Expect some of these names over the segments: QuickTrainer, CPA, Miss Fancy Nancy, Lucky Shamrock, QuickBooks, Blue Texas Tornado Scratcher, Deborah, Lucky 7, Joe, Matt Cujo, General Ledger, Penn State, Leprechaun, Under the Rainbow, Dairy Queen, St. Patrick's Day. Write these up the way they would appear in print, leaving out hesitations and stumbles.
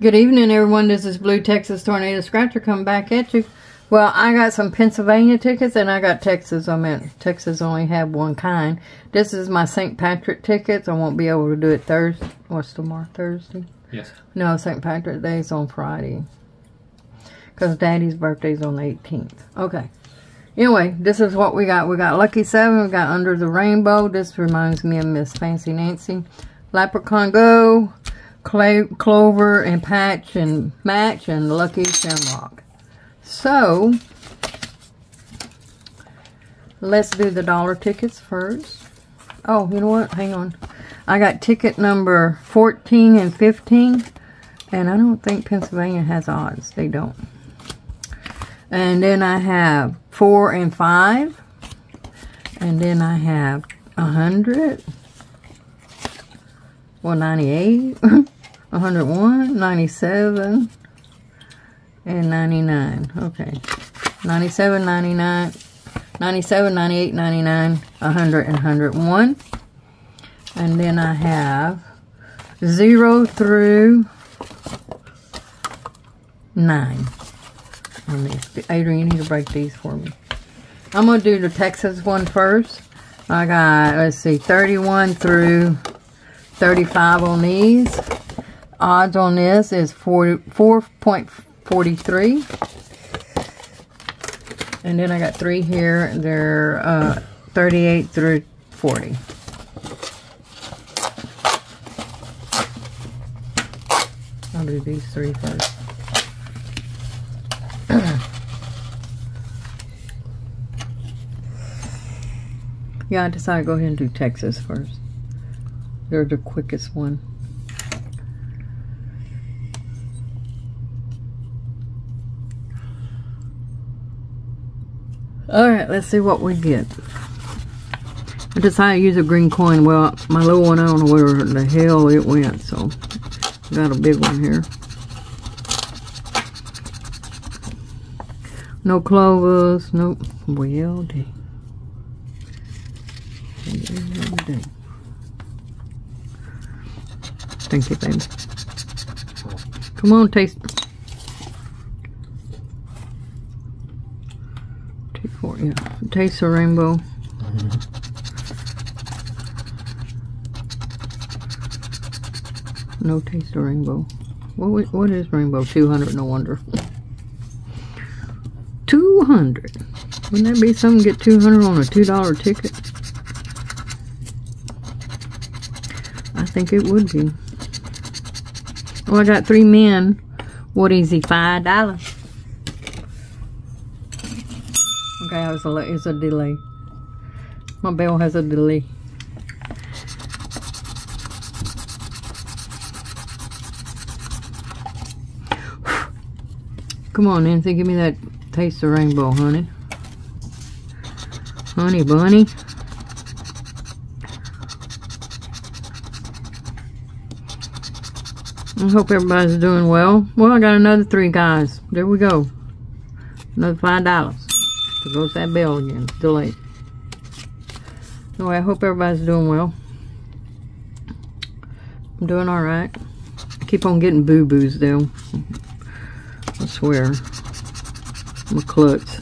Good evening, everyone. This is Blue Texas Tornado Scratcher coming back at you. Well, I got some Pennsylvania tickets, and I got Texas. I meant Texas only had one kind. This is my St. Patrick tickets. I won't be able to do it Thursday. What's tomorrow? Thursday? Yes. No, St. Patrick's Day is on Friday. Because Daddy's birthday is on the 18th. Okay. Anyway, this is what we got. We got Lucky 7. We got Under the Rainbow. This reminds me of Miss Fancy Nancy. Leprechaun Go. Clover and Patch and Match and Lucky Shamrock. So let's do the dollar tickets first. Oh, you know what? Hang on. I got ticket number 14 and 15, and I don't think Pennsylvania has odds. They don't. And then I have 4 and 5, and then I have 100, 198. 101, 97, and 99. Okay. 97, 99, 97, 98, 99, 100, and 101. And then I have 0 through 9. Adrian, you need to break these for me. I'm going to do the Texas one first. I got, let's see, 31 through 35 on these. Odds on this is 4.43. And then I got 3 here. They're 38 through 40. I'll do these 3 first. Yeah, I decided to go ahead and do Texas first. They're the quickest one. Alright, let's see what we get. I decided to use a green coin. Well, my little one, I don't know where the hell it went, so I got a big one here. No clovers, nope. Well, dang. Thank you, baby. Come on, taste. Yeah, taste the rainbow. Mm-hmm. No taste of rainbow. What is rainbow? 200, no wonder. 200. Wouldn't that be something to get 200 on a $2 ticket? I think it would be. Well, I got 3 men. What is he? $5. Okay, it's a delay. My bell has a delay. Come on, Nancy, give me that taste of rainbow, honey. Honey bunny. I hope everybody's doing well. Well, I got another 3 guys. There we go. Another $5. There goes that bell again. Delay. Anyway, I hope everybody's doing well. I'm doing alright. I keep on getting boo-boos, though. I swear. I'm a klutz.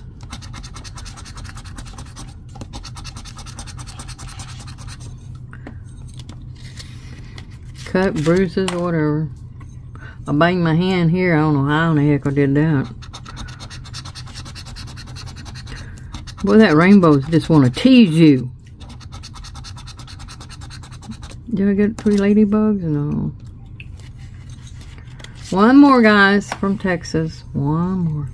Cut, bruises, or whatever. I banged my hand here. I don't know how in the heck I did that. Boy, that rainbows just want to tease you. Did I get 3 ladybugs? No. One more, guys, from Texas. One more.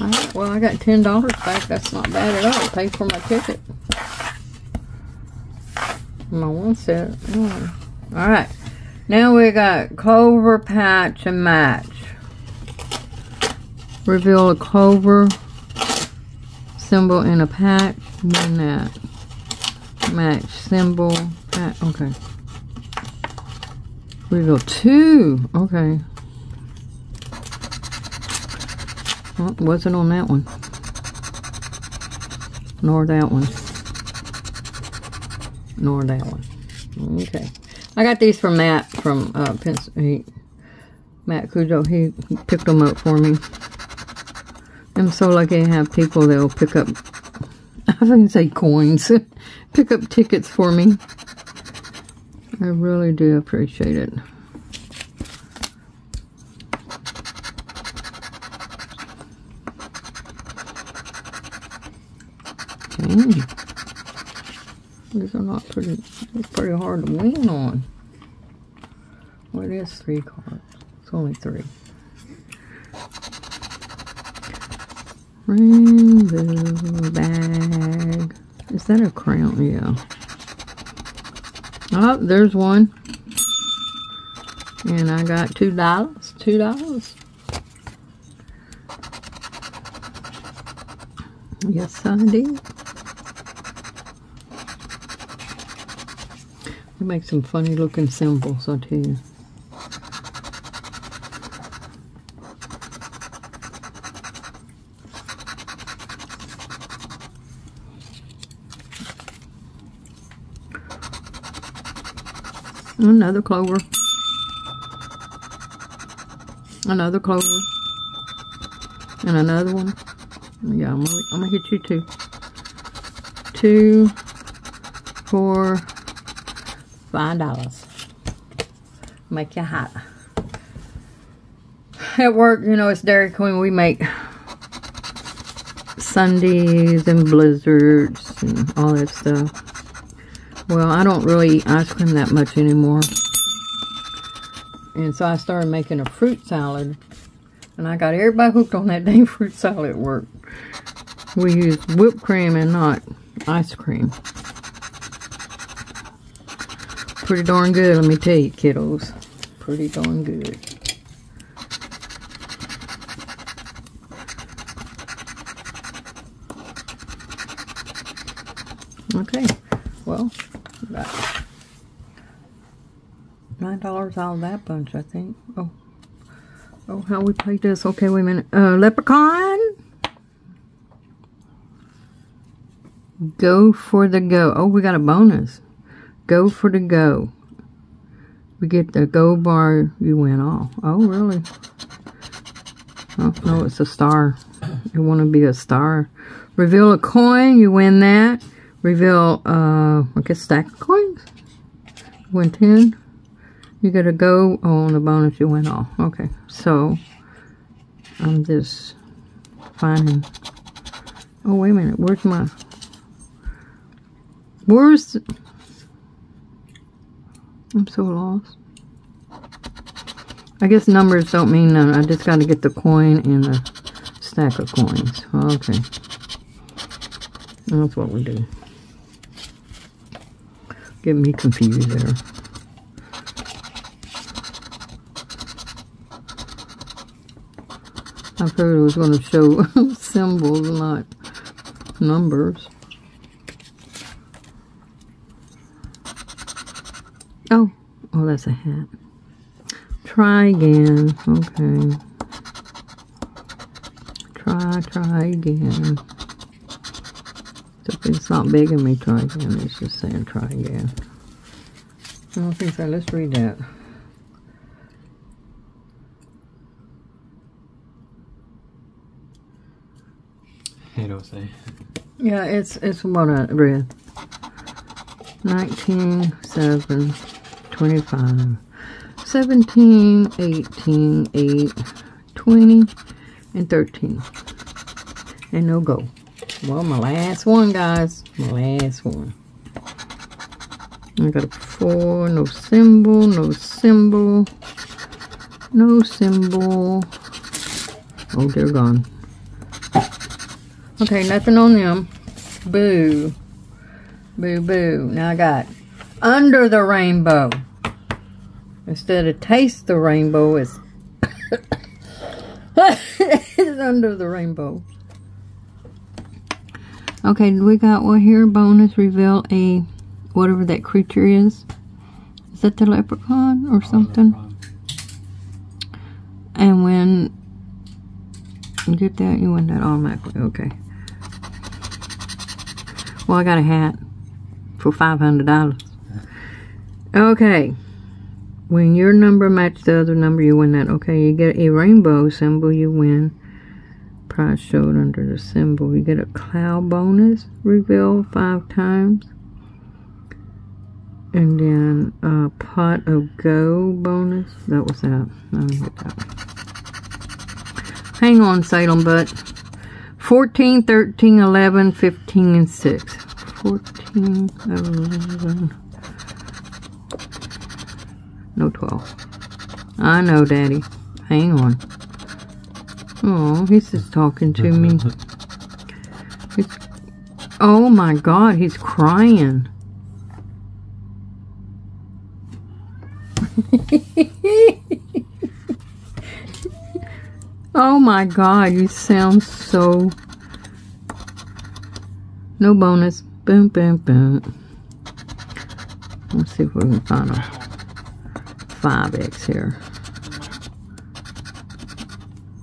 All right, well, I got $10 back. That's not bad at all. Pay for my ticket. My one set. Oh. Alright. Now we got Clover, Patch, and Match. Reveal a clover symbol and a patch. And then that. Match symbol. Patch. Okay. Reveal 2. Okay. Well, it wasn't on that one. Nor that one. Nor that one. Okay. I got these from Matt from Penn State. Matt Cujo, he picked them up for me. I'm so lucky to have people that'll pick up, I can say coins, pick up tickets for me. I really do appreciate it. Okay. These are not pretty, it's pretty hard to win on. Well, it is 3 cards. It's only 3. Rainbow bag. Is that a crown? Yeah. Oh, there's one. And I got $2. $2. Yes, I did. They make some funny looking symbols, I tell you. Another clover. Another clover. And another one. Yeah, I'm gonna hit you too. 2, 4, $5. Make you hot. At work, you know, it's Dairy Queen. We make sundaes and blizzards and all that stuff. Well, I don't really eat ice cream that much anymore. And so I started making a fruit salad. And I got everybody hooked on that dang fruit salad at work. We used whipped cream and not ice cream. Pretty darn good, let me tell you, kiddos. Pretty darn good. Okay, well... $9 out of that bunch, I think. Oh, how we played this. Okay, wait a minute. Leprechaun. Go for the go. Oh, we got a bonus. Go for the go. We get the go bar, you win all. Oh, really? Oh, no, it's a star. You want to be a star. Reveal a coin, you win that. Reveal, I guess, stack of coins. Win 10. You got to go on the bonus, you win all. Okay, so I'm just finding. Oh, wait a minute. Where's my. Where's. The... I'm so lost. I guess numbers don't mean none. I just got to get the coin and the stack of coins. Okay. That's what we do. Get me confused there. I figured it was going to show symbols, not numbers. Oh, that's a hat. Try again. Okay. Try again. It's not begging me try again. It's just saying try again. I don't think so. Let's read that. I don't say. Yeah, it's what I read. 19, 7, 25, 17, 18, 8, 20, and 13. And no go. Well, my last one, guys. My last one. I got a 4. No symbol. No symbol. No symbol. Oh, they're gone. Okay, nothing on them. Boo. Boo, boo. Now I got Under the Rainbow. Instead of Taste the Rainbow, it's, it's Under the Rainbow. Okay, we got one here. Bonus, reveal a whatever that creature is. Is that the leprechaun or something? Leprechaun. And when You get that? You win that automatically. Okay. Well, I got a hat for $500. Okay. When your number matches the other number, you win that. Okay, you get a rainbow symbol, you win. Prize showed under the symbol. You get a cloud bonus reveal 5 times. And then a pot of go bonus. That was that. I don't get that one. Hang on, Salem Butt. 14, 13, 11, 15, and 6. 14, 11. No 12. I know, Daddy. Hang on. Oh, he's just talking to me. It's, oh my God, he's crying. Oh my God, you sound so... No bonus. Boom, boom, boom. Let's see if we can find a 5X here.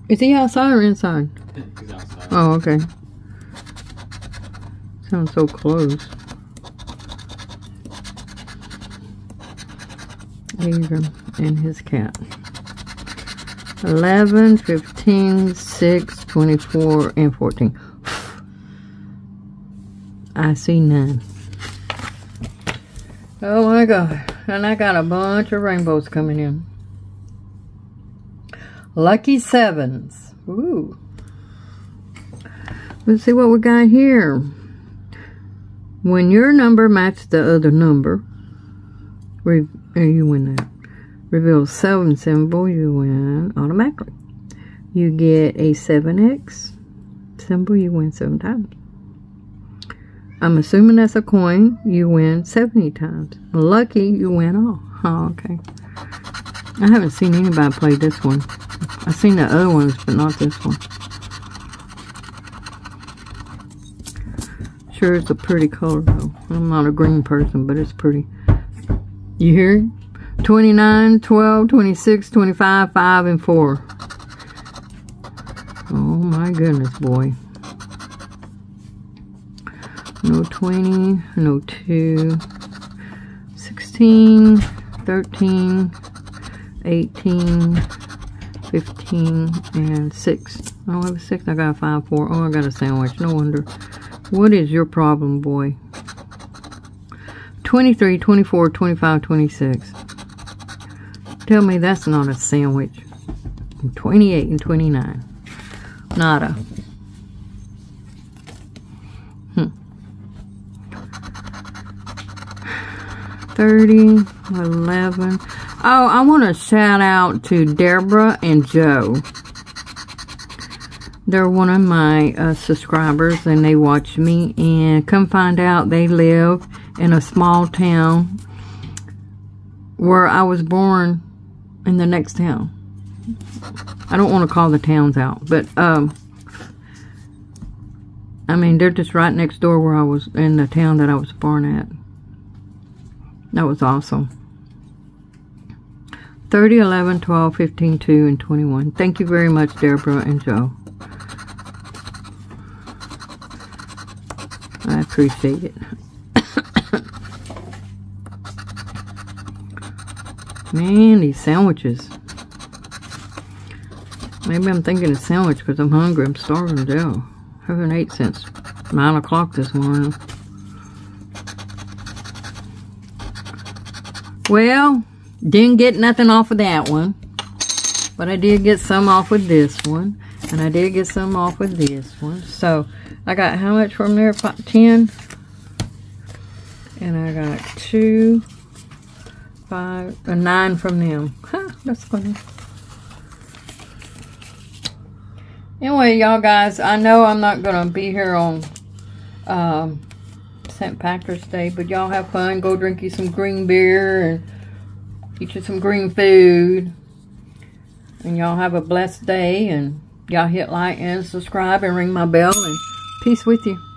Is he outside or inside? I think he's outside. Oh, okay. Sounds so close. Abram and his cat. 11, 15, 6, 24, and 14. I see none. Oh my God. And I got a bunch of rainbows coming in. Lucky 7s. Ooh. Let's see what we got here. When your number matches the other number, you win that. Reveal 7 symbol, you win automatically. You get a 7X symbol, you win 7 times. I'm assuming that's a coin. You win 70 times. Lucky, you win all. Oh, okay. I haven't seen anybody play this one. I've seen the other ones, but not this one. Sure, it's a pretty color, though. I'm not a green person, but it's pretty. You hear it? 29, 12, 26, 25, 5, and 4. Oh, my goodness, boy. No 20, no 2, 16, 13, 18, 15, and 6. Oh, I was 6, I got a 5, 4. Oh, I got a sandwich, no wonder. What is your problem, boy? 23, 24, 25, 26. Tell me that's not a sandwich. 28 and 29. Nada. Hmm. 30, 11. Oh, I want to shout out to Deborah and Joe. They're one of my subscribers, and they watch me. And come find out, they live in a small town where I was born in the next town. I don't want to call the towns out, but I mean, they're just right next door where I was, in the town that I was born at. That was awesome. 30, 11, 12, 15, 2, and 21. Thank you very much, Deborah and Joe. I appreciate it. Man, these sandwiches. Maybe I'm thinking of sandwich because I'm hungry. I'm starving to death. I haven't ate since 9 o'clock this morning. Well, didn't get nothing off of that one. But I did get some off with this one. And I did get some off with this one. So, I got how much from there? 10. And I got 9 from them. Huh, that's funny. Anyway, y'all guys, I know I'm not going to be here on St. Patrick's Day, but y'all have fun. Go drink you some green beer and eat you some green food. And y'all have a blessed day. And y'all hit like and subscribe and ring my bell. And peace with you.